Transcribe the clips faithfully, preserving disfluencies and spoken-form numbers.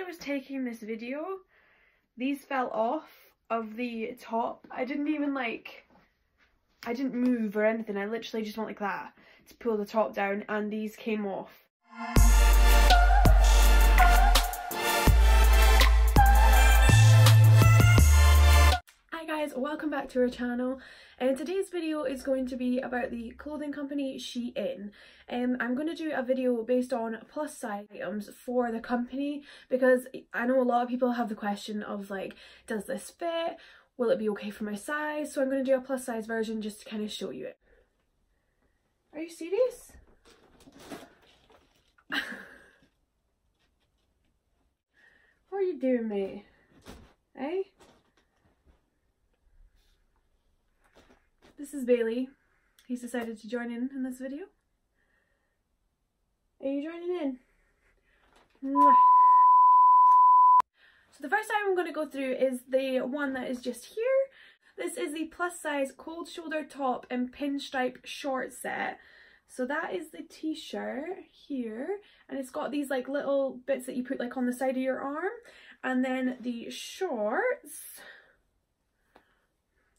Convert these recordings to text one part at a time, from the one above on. I was taking this video, these fell off of the top. I didn't even like, I didn't move or anything. I literally just went like that to pull the top down, and these came off. Hi guys, welcome back to our channel, and today's video is going to be about the clothing company Shein. Um, I'm going to do a video based on plus size items for the company, because I know a lot of people have the question of like, does this fit? Will it be okay for my size? So I'm going to do a plus size version just to kind of show you it. Are you serious? What are you doing, mate? Eh? This is Bailey. He's decided to join in in this video. Are you joining in? Mwah. So the first item I'm going to go through is the one that is just here. This is the plus size cold shoulder top and pinstripe short set. So that is the t-shirt here, and it's got these like little bits that you put like on the side of your arm, and then the shorts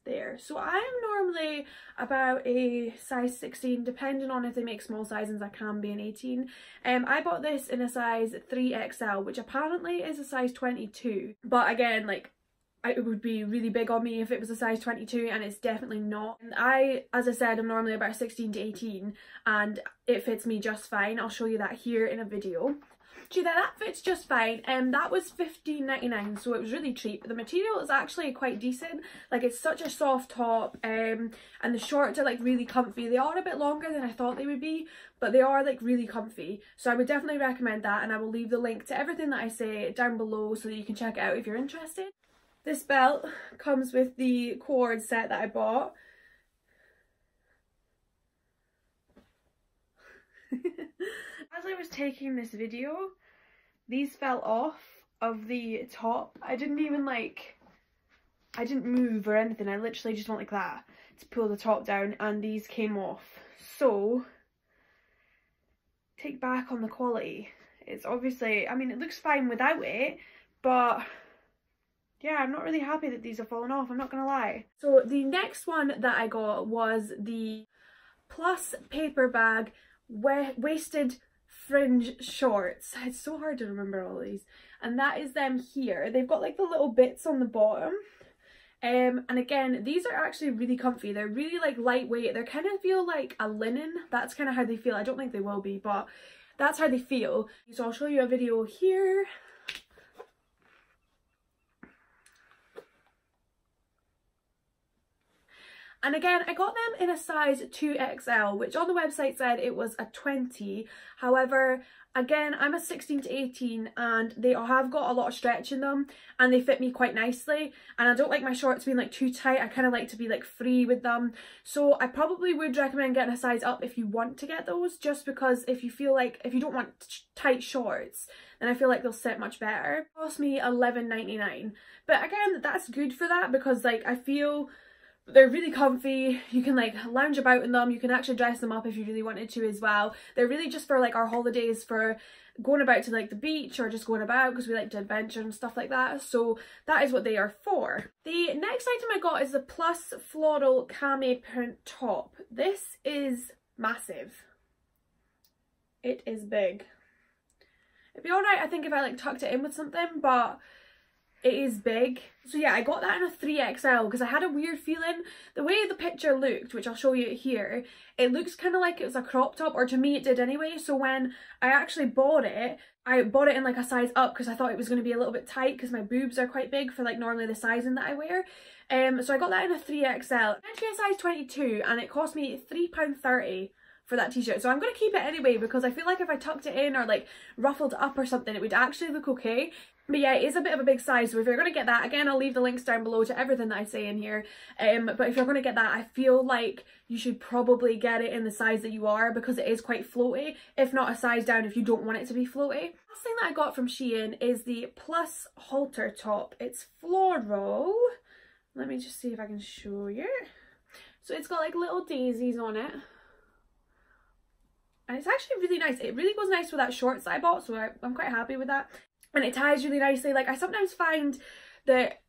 there. So I'm normally about a size sixteen, depending on if they make small sizes. I can be an eighteen. Um, I bought this in a size three X L, which apparently is a size twenty-two, but again, like, it would be really big on me if it was a size twenty-two, and it's definitely not. And I, as I said, I'm normally about sixteen to eighteen, and it fits me just fine. I'll show you that here in a video. Gee, that, that fits just fine, and um, that was fifteen ninety-nine, so it was really cheap. The material is actually quite decent, like it's such a soft top, um, and the shorts are like really comfy. They are a bit longer than I thought they would be, but they are like really comfy, so I would definitely recommend that, and I will leave the link to everything that I say down below so that you can check it out if you're interested. This belt comes with the cord set that I bought. As I was taking this video, these fell off of the top. I didn't even like, I didn't move or anything. I literally just went like that to pull the top down, and these came off. So, take back on the quality. It's obviously, I mean, it looks fine without it, but yeah, I'm not really happy that these have fallen off, I'm not gonna lie. So the next one that I got was the plus paper bag wa- waisted fringe shorts. It's so hard to remember all these. And that is them here. They've got like the little bits on the bottom. Um, and again, these are actually really comfy. They're really like lightweight. They kind of feel like a linen. That's kind of how they feel. I don't think they will be, but that's how they feel. So I'll show you a video here. And again, I got them in a size two X L, which on the website said it was a twenty. However, again, I'm a sixteen to eighteen, and they have got a lot of stretch in them, and they fit me quite nicely. And I don't like my shorts being like too tight. I kind of like to be like free with them. So I probably would recommend getting a size up if you want to get those, just because if you feel like, if you don't want tight shorts, then I feel like they'll sit much better. It cost me eleven ninety-nine. But again, that's good for that, because like I feel they're really comfy. You can like lounge about in them. You can actually dress them up if you really wanted to as well. They're really just for like our holidays, for going about to like the beach, or just going about because we like to adventure and stuff like that. So that is what they are for. The next item I got is the plus floral cami print top. This is massive. It is big. It'd be alright I think if I like tucked it in with something, but it is big. So yeah, I got that in a three X L because I had a weird feeling. The way the picture looked, which I'll show you here, it looks kind of like it was a crop top, or to me it did anyway. So when I actually bought it, I bought it in like a size up because I thought it was going to be a little bit tight, because my boobs are quite big for like normally the sizing that I wear. Um, so I got that in a three X L. I went to a size twenty-two, and it cost me three pounds thirty. For that t-shirt. So I'm going to keep it anyway, because I feel like if I tucked it in or like ruffled up or something, it would actually look okay. But yeah, it is a bit of a big size, so if you're going to get that, again, I'll leave the links down below to everything that I say in here, um but if you're going to get that, I feel like you should probably get it in the size that you are, because it is quite floaty, if not a size down if you don't want it to be floaty. Last thing that I got from Shein is the plus halter top. It's floral. Let me just see if I can show you. So it's got like little daisies on it. And it's actually really nice. It really goes nice with that shorts that I bought, so I, I'm quite happy with that. and it ties really nicely. Like, I sometimes find that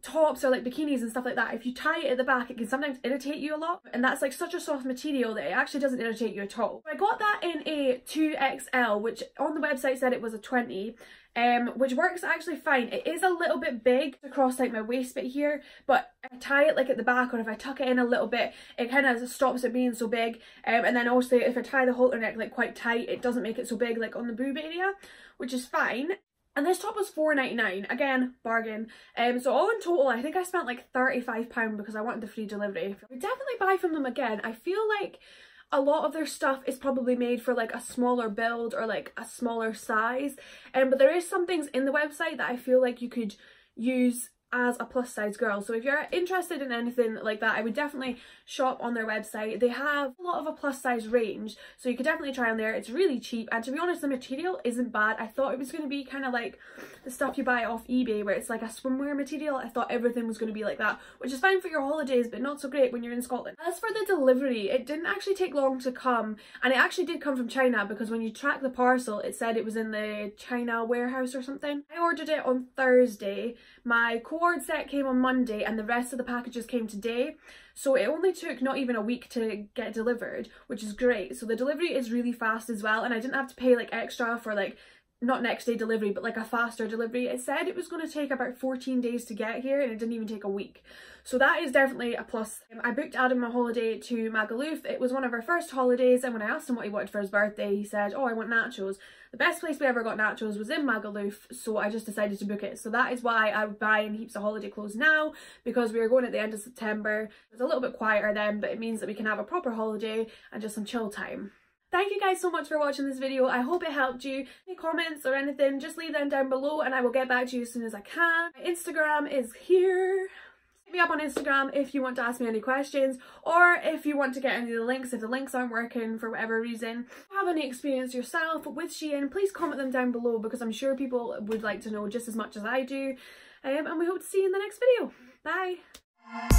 tops or like bikinis and stuff like that, if you tie it at the back, it can sometimes irritate you a lot, and that's like such a soft material that it actually doesn't irritate you at all. So I got that in a two X L, which on the website said it was a twenty, um which works actually fine. It is a little bit big across like my waist bit here, but if I tie it like at the back, or if I tuck it in a little bit, it kind of stops it being so big. Um and then also if I tie the halter neck like quite tight, it doesn't make it so big like on the boob area, which is fine. And this top was four ninety-nine, again, bargain. Um, so all in total, I think I spent like thirty-five pounds because I wanted the free delivery. I would definitely buy from them again. I feel like a lot of their stuff is probably made for like a smaller build or like a smaller size. Um, but there is some things in the website that I feel like you could use as a plus size girl. So if you're interested in anything like that, I would definitely shop on their website. They have a lot of a plus size range, so you could definitely try on there. It's really cheap, and to be honest, the material isn't bad. I thought it was going to be kind of like the stuff you buy off eBay where it's like a swimwear material. I thought everything was going to be like that, which is fine for your holidays but not so great when you're in Scotland. As for the delivery, it didn't actually take long to come, and it actually did come from China, because when you track the parcel, it said it was in the China warehouse or something. I ordered it on Thursday, my co Award set came on Monday, and the rest of the packages came today, so it only took not even a week to get delivered, which is great. So the delivery is really fast as well, and I didn't have to pay like extra for like not next day delivery but like a faster delivery. It said it was going to take about fourteen days to get here, and it didn't even take a week, so that is definitely a plus. um, I booked Adam a holiday to Magaluf. It was one of our first holidays, and when I asked him what he wanted for his birthday, he said, oh, I want nachos. The best place we ever got nachos was in Magaluf, so I just decided to book it. So that is why I'm buying heaps of holiday clothes now, because we are going at the end of September. It's a little bit quieter then, but it means that we can have a proper holiday and just some chill time. Thank you guys so much for watching this video. I hope it helped you. Any comments or anything, just leave them down below and I will get back to you as soon as I can. My Instagram is here. Hit me up on Instagram if you want to ask me any questions, or if you want to get any of the links, if the links aren't working for whatever reason. If you have any experience yourself with Shein, please comment them down below, because I'm sure people would like to know just as much as I do. Um, and we hope to see you in the next video. Bye!